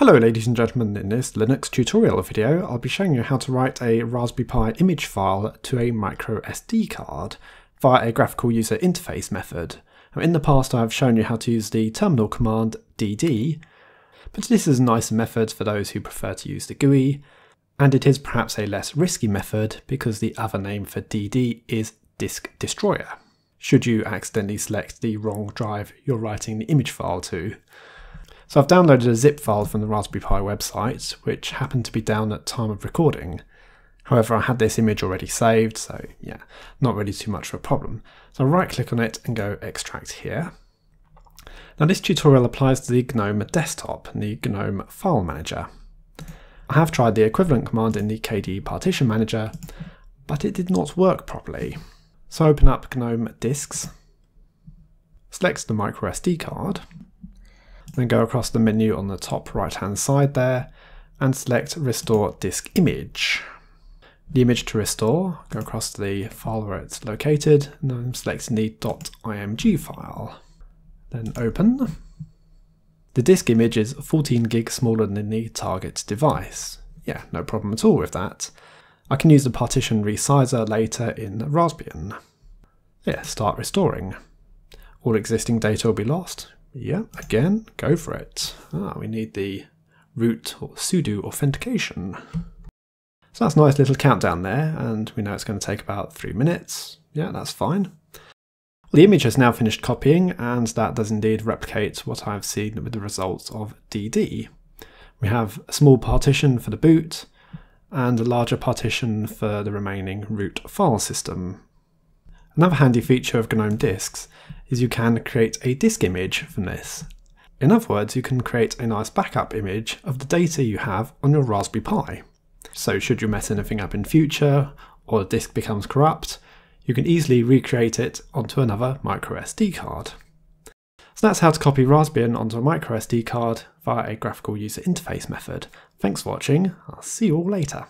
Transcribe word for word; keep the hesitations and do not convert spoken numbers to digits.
Hello ladies and gentlemen, in this Linux tutorial video I'll be showing you how to write a Raspberry Pi image file to a micro S D card via a graphical user interface method. Now, in the past I've shown you how to use the terminal command dd, but this is a nicer method for those who prefer to use the G U I, and it is perhaps a less risky method because the other name for dd is disk destroyer, should you accidentally select the wrong drive you're writing the image file to. So I've downloaded a zip file from the Raspberry Pi website, which happened to be down at time of recording. However, I had this image already saved, so yeah, not really too much of a problem. So I'll right click on it and go extract here. Now this tutorial applies to the GNOME desktop and the GNOME file manager. I have tried the equivalent command in the K D E partition manager, but it did not work properly. So open up GNOME disks, select the micro S D card, then go across the menu on the top right hand side there and select restore disk image. The image to restore, go across to the file where it's located and I'm selecting the .img file. Then open. The disk image is fourteen gigs smaller than the target device. Yeah, no problem at all with that. I can use the partition resizer later in Raspbian. Yeah, start restoring. All existing data will be lost. Yeah, again, go for it. Ah, we need the root or sudo authentication. So that's a nice little countdown there, and we know it's going to take about three minutes. Yeah, that's fine. Well, the image has now finished copying, and that does indeed replicate what I've seen with the results of dd. We have a small partition for the boot, and a larger partition for the remaining root file system. Another handy feature of GNOME disks is you can create a disk image from this. In other words, you can create a nice backup image of the data you have on your Raspberry Pi. So should you mess anything up in future, or the disk becomes corrupt, you can easily recreate it onto another microSD card. So that's how to copy Raspbian onto a microSD card via a graphical user interface method. Thanks for watching, I'll see you all later.